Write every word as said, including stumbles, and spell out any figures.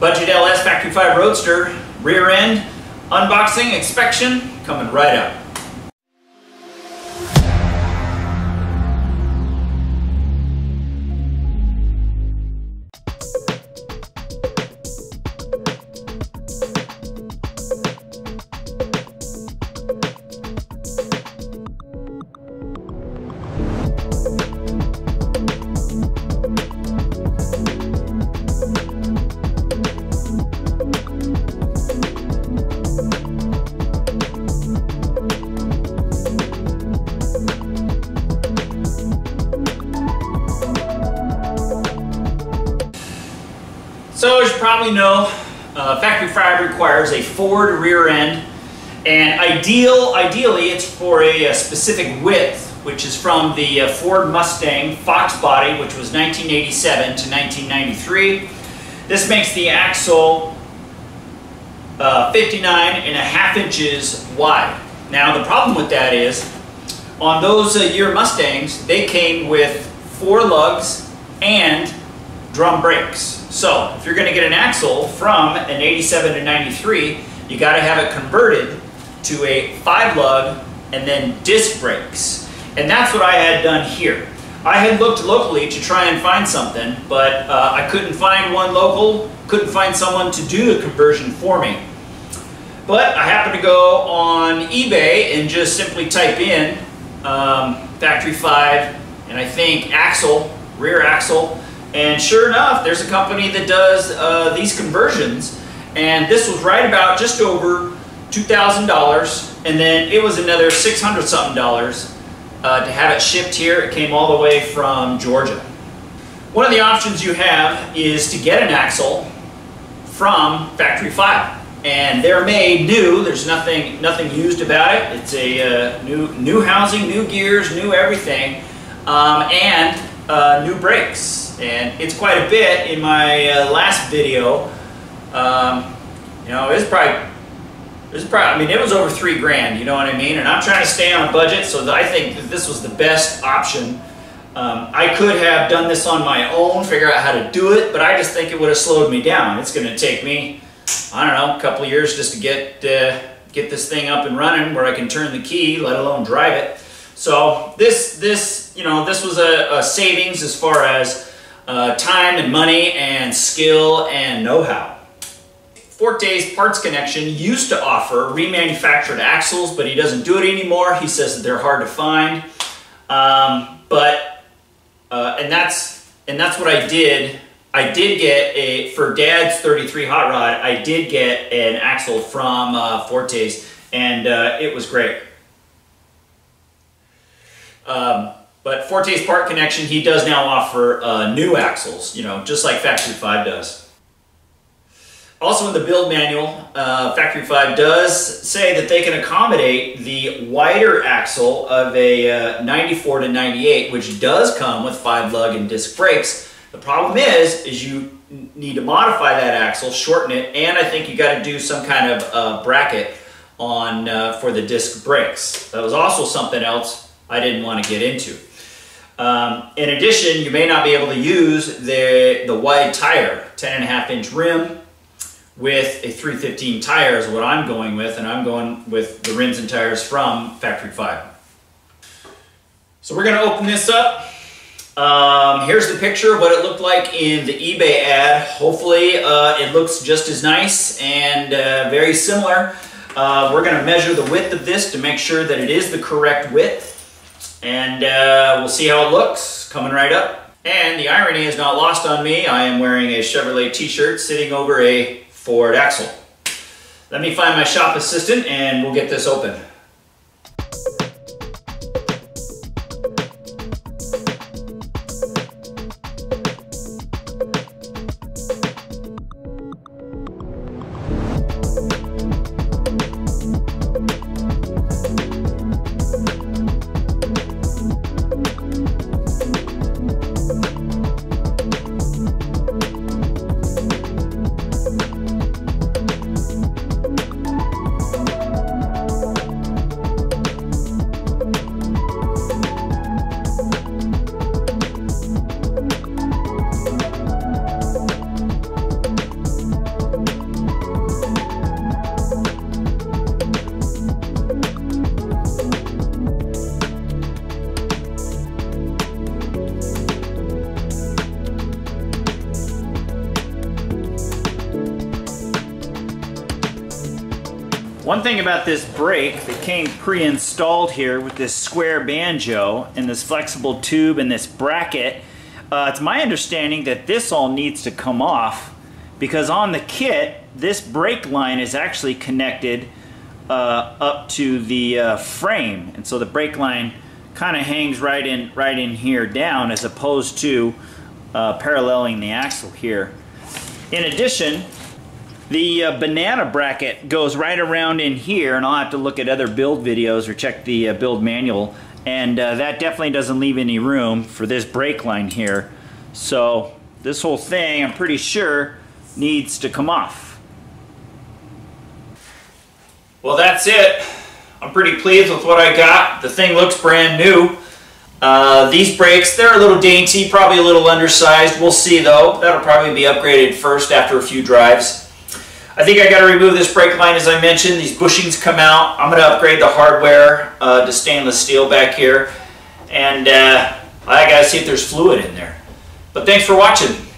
Budget L S Factory Five Roadster, rear end, unboxing, inspection, coming right up. So as you probably know, uh, Factory Five requires a Ford rear end, and ideal, ideally it's for a, a specific width, which is from the uh, Ford Mustang Fox body, which was nineteen eighty-seven to nineteen ninety-three. This makes the axle uh, fifty-nine and a half inches wide. Now the problem with that is, on those uh, year Mustangs, they came with four lugs and drum brakes. So if you're going to get an axle from an eighty-seven to ninety-three, you got to have it converted to a five lug and then disc brakes. And that's what I had done here. I had looked locally to try and find something, but uh, I couldn't find one local, couldn't find someone to do the conversion for me. But I happened to go on eBay and just simply type in um, Factory Five, and I think axle, rear axle. And sure enough, there's a company that does uh, these conversions, and this was right about just over two thousand dollars, and then it was another six hundred something dollars uh, to have it shipped here. It came all the way from Georgia. One of the options you have is to get an axle from Factory Five, and they're made new. There's nothing nothing used about it. It's a uh, new new housing, new gears, new everything, um, and uh, new brakes. And it's quite a bit. In my uh, last video, um, you know, it was probably, it was probably, I mean, it was over three grand, you know what I mean? And I'm trying to stay on a budget, so I think that this was the best option. Um, I could have done this on my own, figure out how to do it, but I just think it would have slowed me down. It's going to take me, I don't know, a couple of years just to get, uh, get this thing up and running where I can turn the key, let alone drive it. So this, this you know, this was a, a savings as far as Uh, time and money and skill and know-how. Forte's Parts Connection used to offer remanufactured axles, but he doesn't do it anymore. He says that they're hard to find. Um, but uh, and that's and that's what I did. I did get a for Dad's thirty-three hot rod. I did get an axle from uh, Forte's, and uh, it was great. Um, But Forte's Part Connection, he does now offer uh, new axles, you know, just like Factory Five does. Also in the build manual, uh, Factory Five does say that they can accommodate the wider axle of a uh, ninety-four to ninety-eight, which does come with five lug and disc brakes. The problem is, is you need to modify that axle, shorten it, and I think you got to do some kind of uh, bracket on uh, for the disc brakes. That was also something else I didn't want to get into. Um, in addition, you may not be able to use the, the wide tire, ten and a half inch rim with a three fifteen tire is what I'm going with, and I'm going with the rims and tires from Factory Five. So we're gonna open this up. Um, here's the picture of what it looked like in the eBay ad. Hopefully uh, it looks just as nice and uh, very similar. Uh, we're gonna measure the width of this to make sure that it is the correct width. And uh, we'll see how it looks, coming right up. And the irony is not lost on me. I am wearing a Chevrolet t-shirt sitting over a Ford axle. Let me find my shop assistant and we'll get this open. One thing about this brake that came pre-installed here with this square banjo and this flexible tube and this bracket, uh, it's my understanding that this all needs to come off, because on the kit, this brake line is actually connected uh, up to the uh, frame, and so the brake line kind of hangs right in, right in here down, as opposed to uh, paralleling the axle here. In addition, the uh, banana bracket goes right around in here, and I'll have to look at other build videos or check the uh, build manual, and uh, that definitely doesn't leave any room for this brake line here. So this whole thing, I'm pretty sure, needs to come off. Well, that's it. I'm pretty pleased with what I got. The thing looks brand new. Uh, these brakes, they're a little dainty, probably a little undersized. We'll see though. That'll probably be upgraded first after a few drives. I think I got to remove this brake line, as I mentioned. These bushings come out. I'm going to upgrade the hardware uh, to stainless steel back here. And uh, I got to see if there's fluid in there. But thanks for watching.